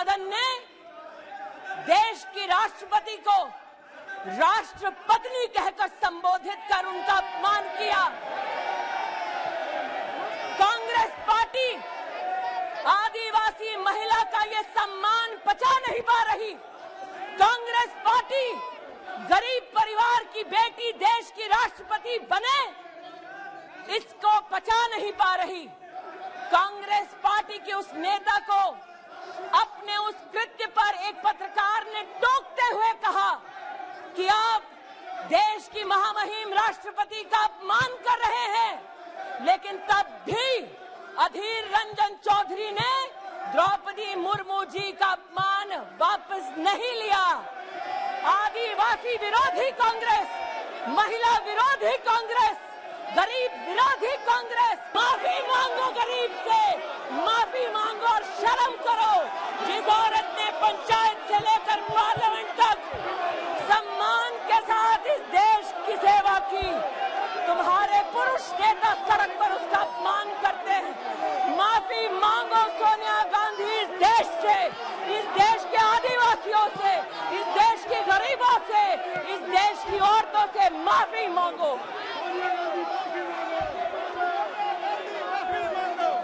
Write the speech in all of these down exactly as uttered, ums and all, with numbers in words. सदन ने देश की राष्ट्रपति को राष्ट्रपत्नी कहकर संबोधित कर उनका अपमान किया। कांग्रेस पार्टी आदिवासी महिला का ये सम्मान पचा नहीं पा रही। कांग्रेस पार्टी गरीब परिवार की बेटी देश की राष्ट्रपति बने, इसको पचा नहीं पा रही। कांग्रेस पार्टी के उस नेता को अपने उस कृत्य पर एक पत्रकार ने टोकते हुए कहा कि आप देश की महामहिम राष्ट्रपति का अपमान कर रहे हैं, लेकिन तब भी अधीर रंजन चौधरी ने द्रौपदी मुर्मू जी का अपमान वापस नहीं लिया। आदिवासी विरोधी कांग्रेस, महिला विरोधी कांग्रेस, गरीब विरोधी कांग्रेस, माफी मांगो गरीब से, माफी मांगो और शर्म करो। जिस औरत ने पंचायत से लेकर पार्लियामेंट तक सम्मान के साथ इस देश की सेवा की, तुम्हारे पुरुष नेता सड़क पर उसका अपमान करते हैं। माफी मांगो सोनिया गांधी इस देश से, इस देश के आदिवासियों से, इस देश के गरीबों से, इस देश की औरतों से माफी मांगो।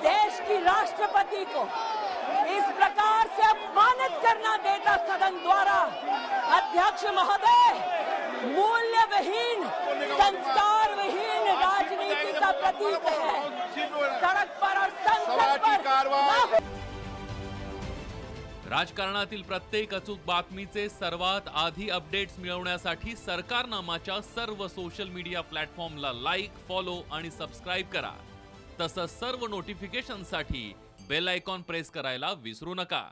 देश की राष्ट्रपति को इस प्रकार से अपमानित करना नेता सदन द्वारा, अध्यक्ष महोदय, मूल्यविहीन, संस्कारविहीन राजनीति का प्रतीक है। सड़क पर और संसद पर राजकारणातील प्रत्येक अचूक बातमीचे सर्वात आधी अपडेट्स मिळवण्यासाठी सरकारनामाच्या सर्व सोशल मीडिया प्लॅटफॉर्मला लाईक, फॉलो आणि सबस्क्राइब करा। तसंच सर्व नोटिफिकेशनसाठी बेल आयकॉन प्रेस करायला विसरू नका।